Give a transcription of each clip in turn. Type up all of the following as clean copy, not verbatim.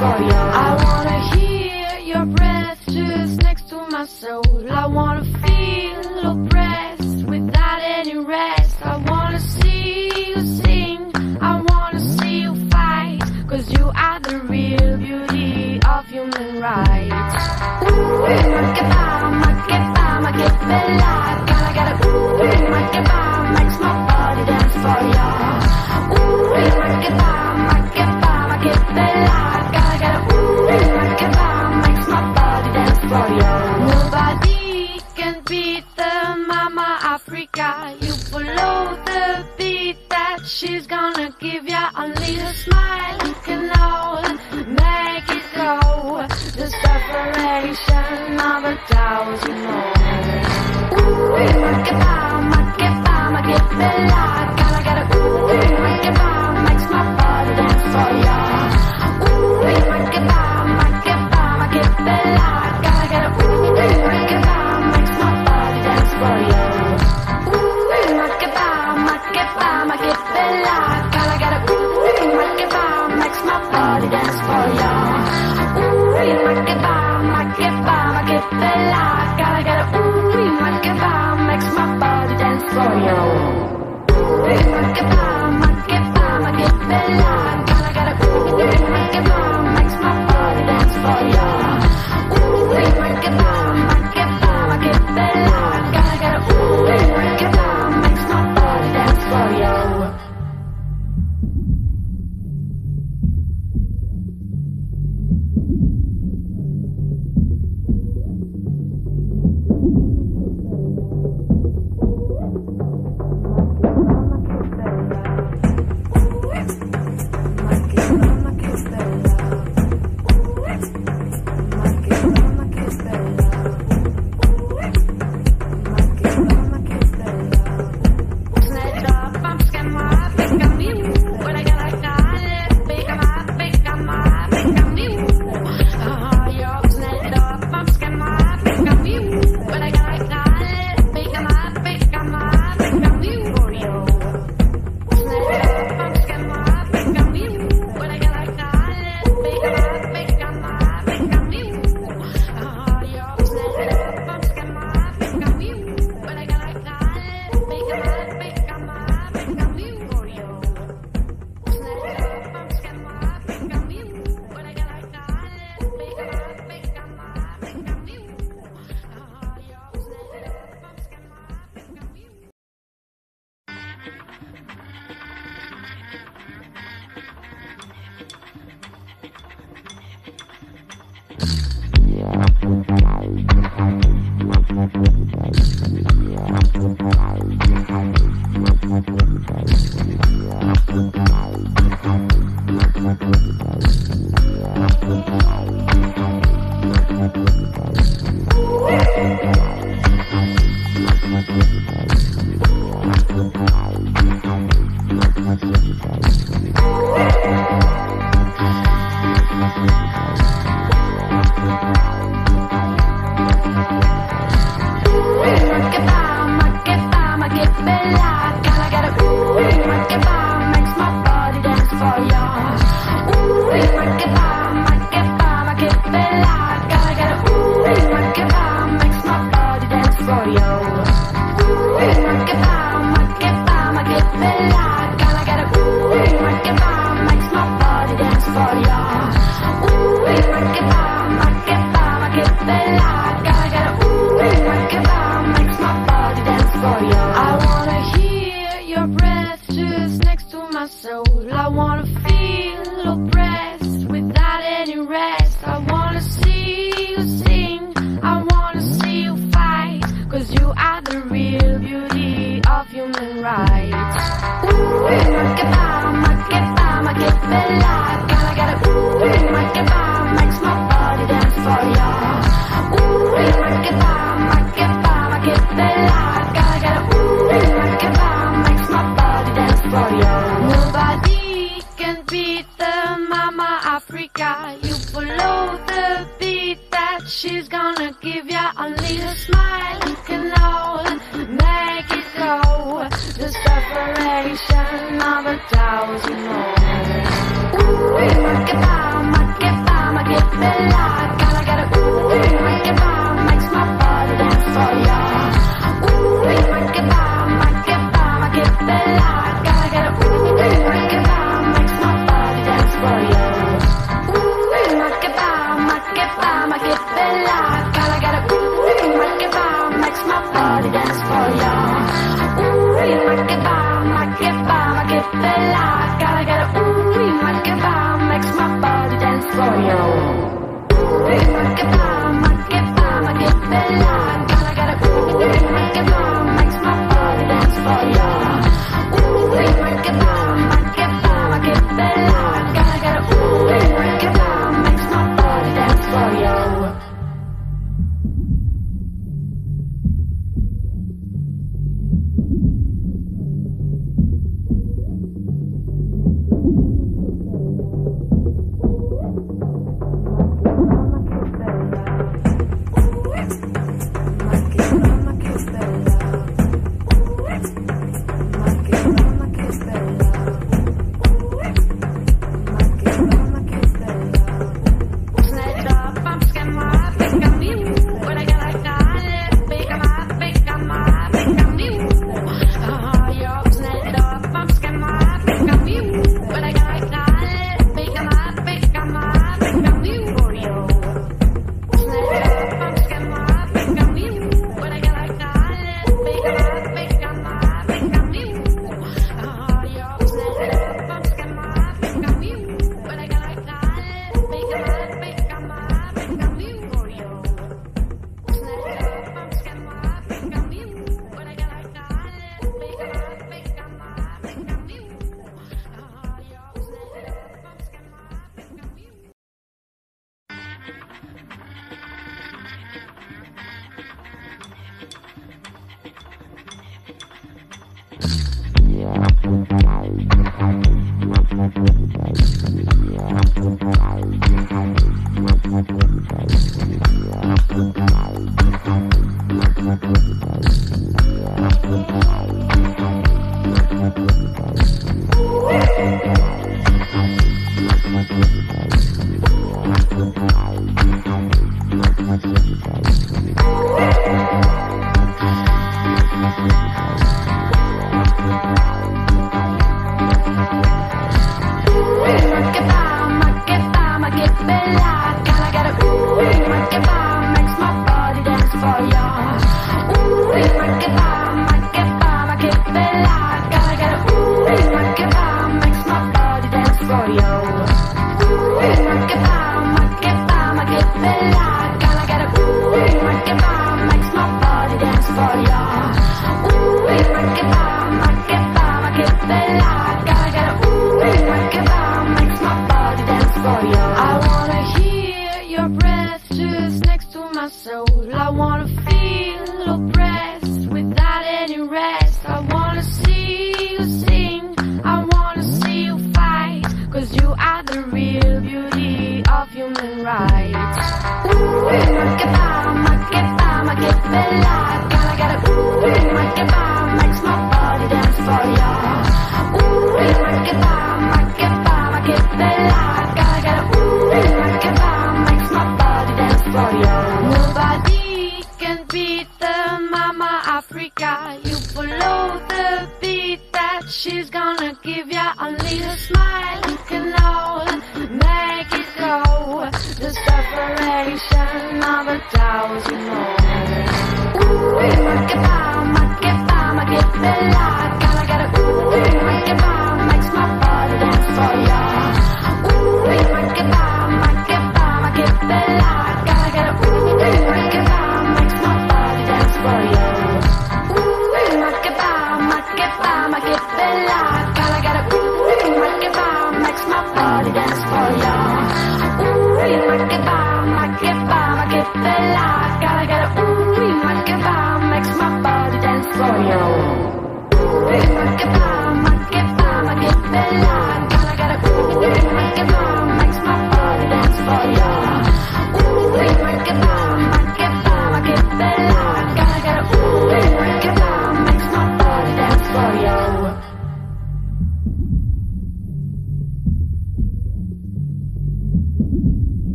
for you. I wanna hear your breath just next to my soul. I wanna feel oppressed without any rest. I wanna see you sing, I wanna see you fight, 'cause you are the real beauty of human rights. Ooh, Makeba, Makeba, Makebela. Gotta get a ooh, Makeba, makes my body dance for ya. Ooh, Makeba, Makeba, Makebela. Gotta get a ooh, Makeba, makes my body dance for ya. Nobody can beat the Mama Africa. You follow the beat that she's gonna give ya. Only a smile you can know, make it go. The separation of a thousand more. Ooh, Makeba, Makeba, Makebela. Gotta get a ooh, Makeba, makes my body dance for ya. Ooh, Makeba, Makeba, Makebela. Gotta get a ooh, Makeba, makes my body dance for ya. Ooh, Makeba, Makeba, Makebela. Gotta get a ooh, Makeba, makes my body dance for ya. Ooh, Makeba, Makeba, Makebela. Gotta get a ooh, Makeba, makes my body dance for ya. Ooh, Makeba, Makeba, Makebela. Gotta get a ooh, Makeba, makes my body dance for ya. Ooh, Makeba, Makeba, Makebela. Gotta get a ooh, Makeba, makes my body dance for ya. Separation of a thousand more. Ooh, Makeba, Makeba. Makeba, makes my body dance for you.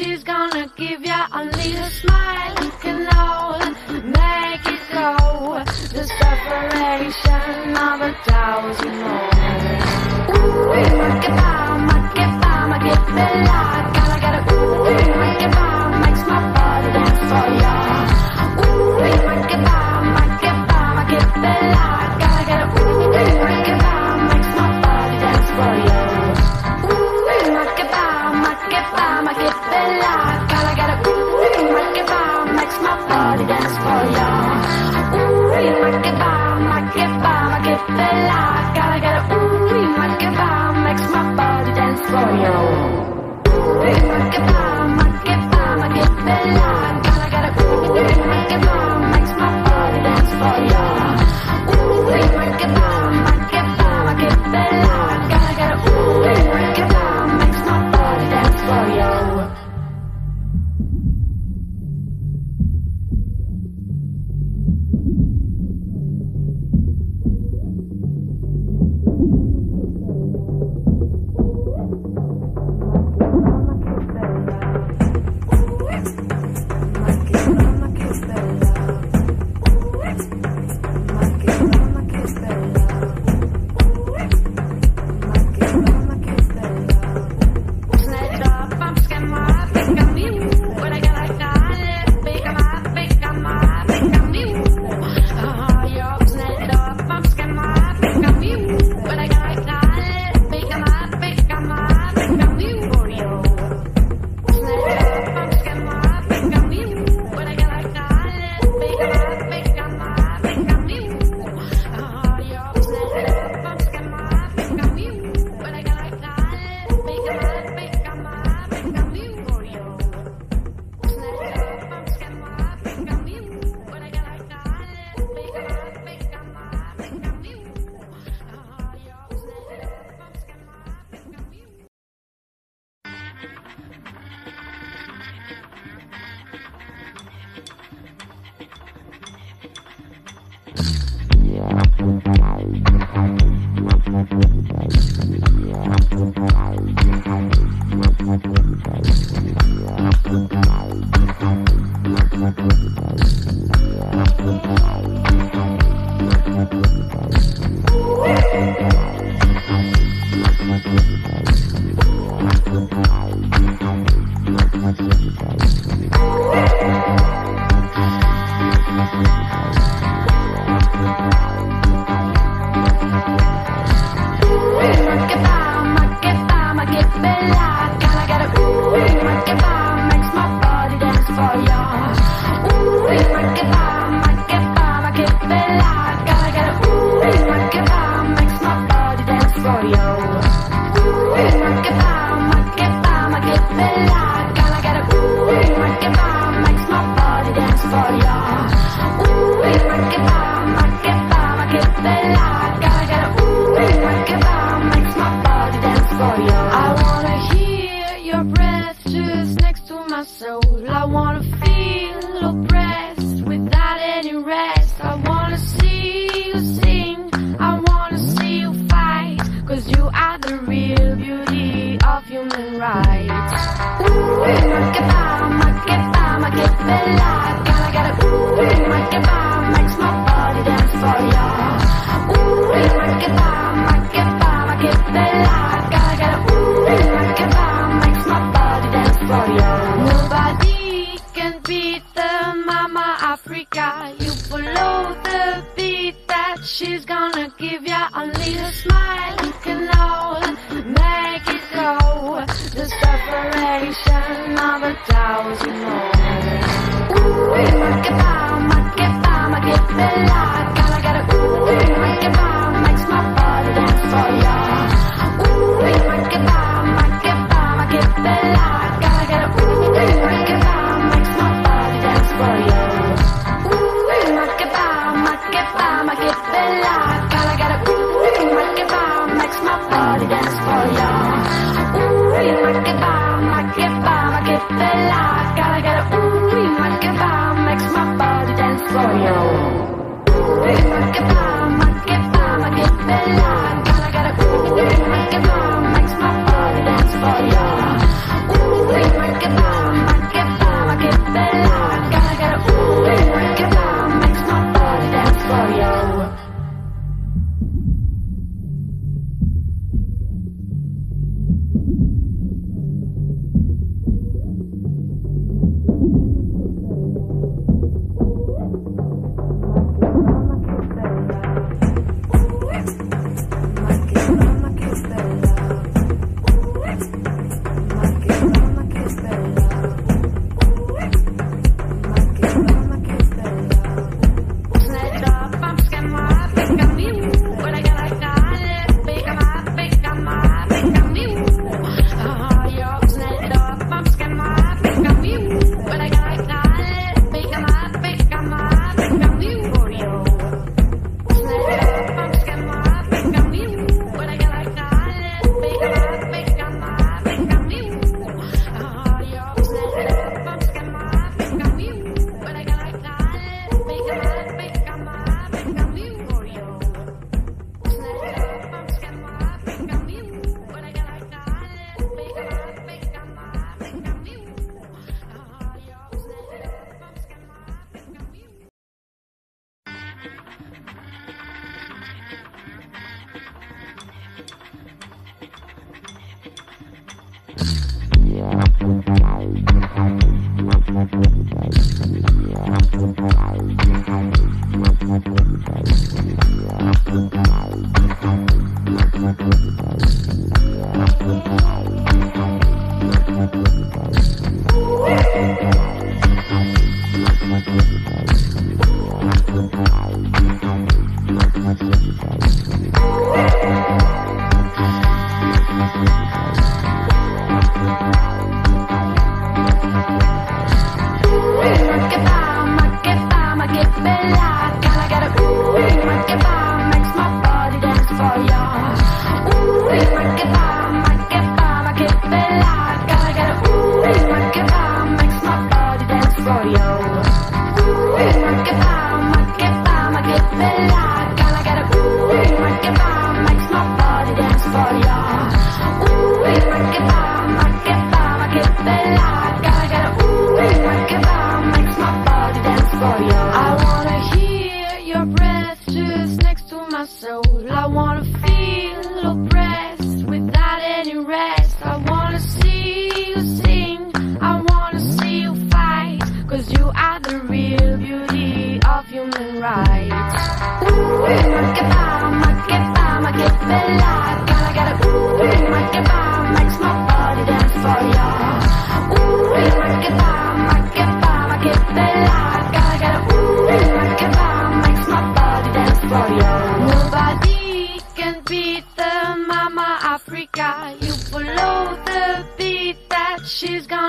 She's gonna give ya only a smile you can know, make it go, the separation of a thousand more. Ooh, Makeba, Makeba, Makebela, gotta get a ooh, Makeba, makes my body dance for ya. Ooh, Makeba, Makeba, Makebela, gotta get a ooh, Makeba, makes my body dance for ya. Ooh, Makeba, Makeba, Makebela. Makeba, makes my body dance for ya. Ooh, Makeba.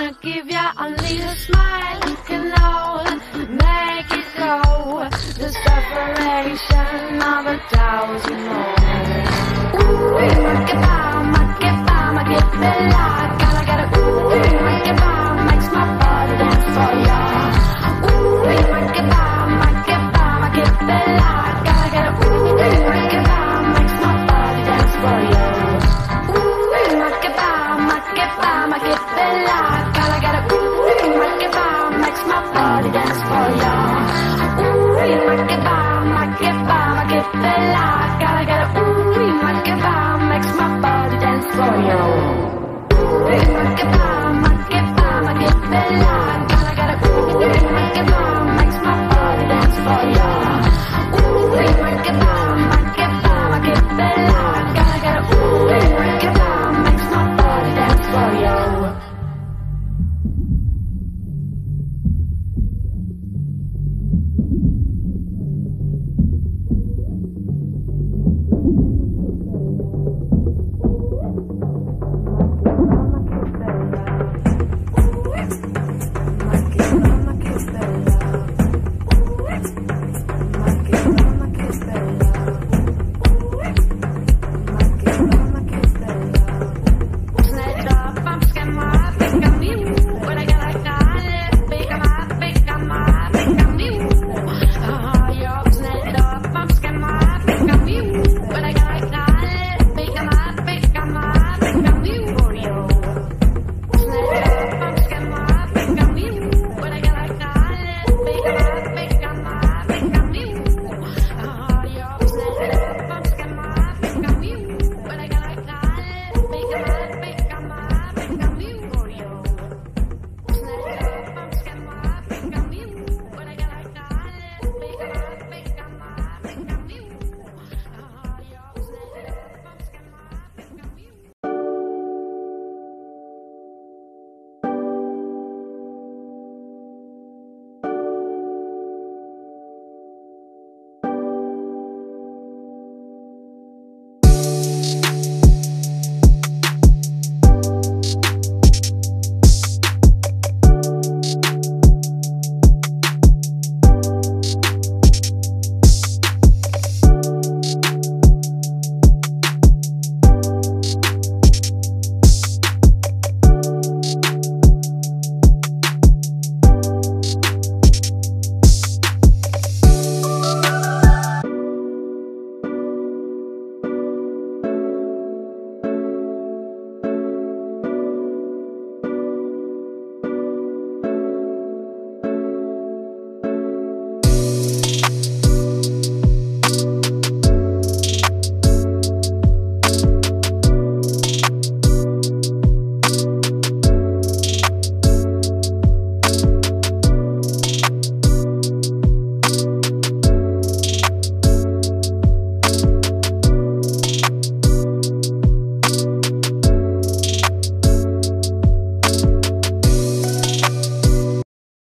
gonna give ya a little smile. You can all make it go. The separation of a thousand more. Ooh, Makeba, Makeba, Makebela.